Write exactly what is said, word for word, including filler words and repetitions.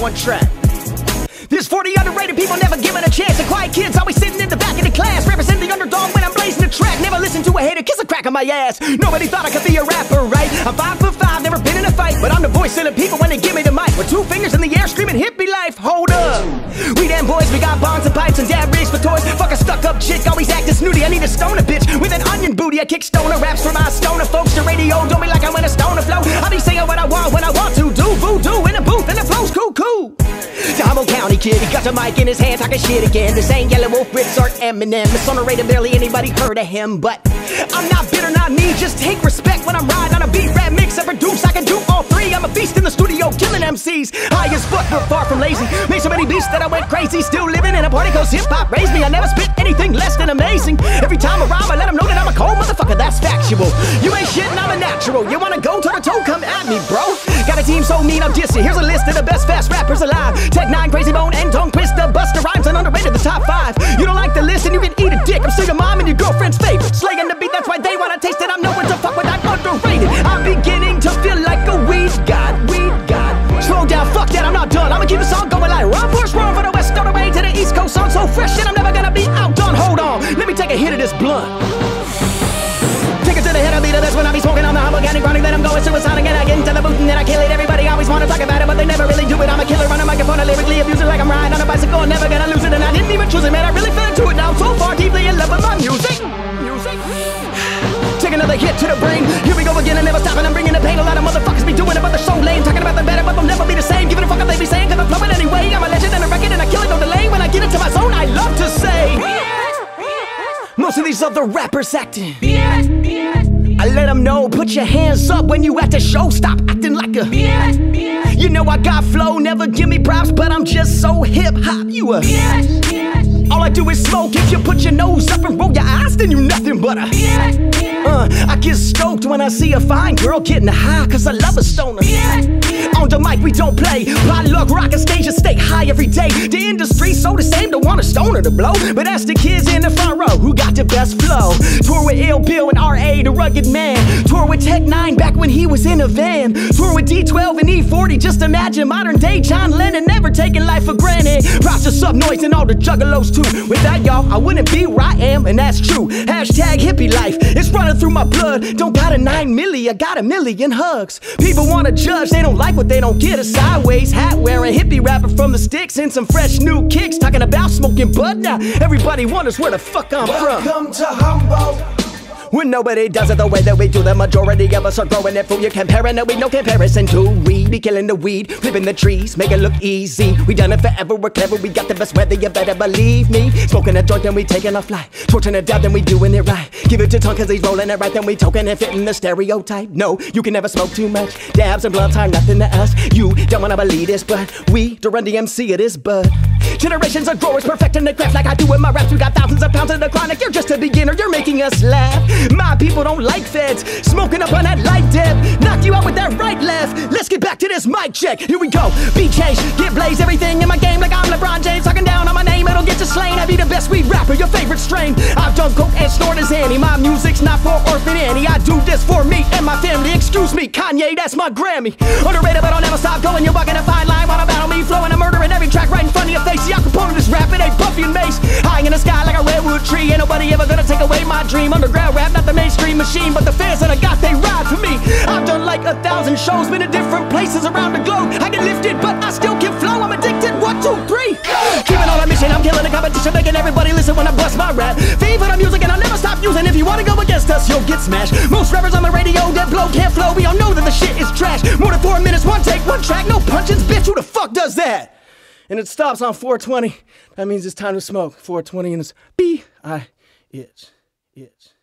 one track. There's forty underrated people never given a chance, and quiet kids always sitting in the back of the class, representing the underdog when I'm blazing the track. Never listen to a hater, kiss a crack on my ass. Nobody thought I could be a rapper, right? I'm five foot five, never been in a fight, but I'm the voice of the people when they give me the mic. With two fingers in the air, screaming hippie life. Hold up, we damn boys, we got bonds and pipes and dad rigs for toys. Fuck a stuck up chick, always acting snooty. I need a stoner bitch with an onion booty. I kick stoner raps for my stoner folks. The radio don't be like I'm in a stoner flow. I be saying what I want when I want to. Do voodoo in a booth and the flow's cuckoo. Damo County kid, he got the mic in his hand, talking shit again. This ain't Yelawolf, Rittz, or Eminem. It's underrated, barely anybody heard of him. But I'm not bitter, not me, just take respect when I'm riding on a beat, rap mix, and produce. I can do all three, I'm a beast in the studio, killing M Cs. High as fuck, but far from lazy. Made so many beats that I went crazy. Still living in a party, cause hip-hop raised me. I never spit anything less than amazing. Every time I rhyme, I let them know that I'm a cold motherfucker, that's factual. You ain't shit and I'm a natural. You wanna go toe-to-toe, come at me, bro. Got a team so mean, I'm dissing. Here's a list of the best fast rappers alive. Tech N nine ne, Crazy Bone, and Tung Twista, Busta Rhymes, and UnderRated, the top five. You don't like the list and you can eat a dick. I'm still your mom and your girlfriend's favorite. Slaying the beat, that's why they wanna taste it. I'm nowhere to fuck with, I'm underrated. I'm beginning to feel like a weed god, weed god. Slow down, fuck that, I'm not done. I'ma keep this all going like Ron Force, run for the west, all the way to the east coast. I'm so fresh that I'm never gonna be outdone. Hold on, let me take a hit of this blunt. Take it to the head, I'll be the best when I be smoking on the humble candy chronic. Then I'm going suicidal, and I get into the booth and then I kill it. Everybody always wanna talk about it, but they never really do it. I'm a killer on a microphone, I lyrically abuse it like I'm riding on a bicycle. I'm never gonna lose it, and I didn't even choose it, man. I really fell into it now, so far deeply in love with my music. Music. Take another hit to the brain. Here we go again, I never stop, and I'm bringing the pain. A lot of motherfuckers be doing it, but they're so lame. Talking about the better, but they'll never be the same. Giving a fuck if they be saying, cause I'm flowing anyway. I'm a legend and a record, and I kill it, no delay. When I get into my zone, I love to say. Most of these other rappers acting. B S, B S. I let them know, put your hands up when you at the show. Stop acting like a B S, B S. You know I got flow, never give me props, but I'm just so hip-hop. You a B S, B S. All I do is smoke. If you put your nose up and roll your eyes, then you nothing but a B S, B S. Uh, I get stoked when I see a fine girl getting high, cause I love a stoner. B S, B S. On the mic we don't play, potluck, rock a stage and stay high every day. The industry's so the same, don't want a stoner to blow, but that's the kids in the front row who got the best flow. Tour with Ill Bill and R A the Rugged Man. Tour with Tech N nine ne back when he was in a van. Tour with D twelve and E forty. Just imagine modern day John Lennon, never taking life for granted. Props to Subnoise and all the juggalos too. Without y'all, I wouldn't be where I am, and that's true. Hashtag hippie life, it's running through my blood. Don't got a nine milli, I got a million hugs. People wanna judge, they don't like what they don't get. A sideways hat wearing hippie rapper from the sticks and some fresh new kicks, talking about smoking bud. Now everybody wonders where the fuck I'm from. Welcome to Humboldt. When nobody does it the way that we do, the majority of us are growing it. Fool, you're comparing it with no comparison to. We be killing the weed, flipping the trees, make it look easy. We done it forever, we're clever, we got the best weather, you better believe me. Smoking a joint, then we taking a flight. Torching a dab, then we doing it right. Give it to Tung, cause he's rolling it right, then we token and fitting the stereotype. No, you can never smoke too much. Dabs and blunts are nothing to us. You don't wanna believe this, but we, the Run D M C, it is bud. Generations of growers perfecting the craft like I do with my raps. We got thousands of pounds of the chronic, you're just a beginner, you're making us laugh. My people don't like feds, smoking up on that light dip. Knock you out with that right left. Let's get back to this mic check. Here we go. Be changed, get blazed, everything in my game like I'm LeBron James. Talking down on my name, it'll get you slain. I be the best weed rapper, your favorite strain. I've done coke and snorted Zanny. My music's not for orphan Annie. I do this for me and my family. Excuse me, Kanye, that's my Grammy. Underrated, but I'll never stop going. You're walking a fine line, wanna battle me, flowing a murder in every track right in front of your face. Y'all component is rapping, ain't Puffy and Mace. High in the sky like a redwood tree. Ain't nobody ever gonna take away my dream. Underground rap, not the mainstream machine, but the fans that I got, they ride for me. I've done like a thousand shows, been to different places around the globe. I get lifted, but I still can flow. I'm addicted, one, two, three. Keeping on a mission, I'm killing the competition, making everybody listen when I bust my rap. Favorite music, and I'll never stop using. If you wanna go against us, you'll get smashed. Most rappers on the radio that blow can't flow. We all know that the shit is trash. More than four minutes, one take, one track, no punches, bitch. Who the fuck does that? And it stops on four twenty. That means it's time to smoke. four twenty and it's B I itch. Itch.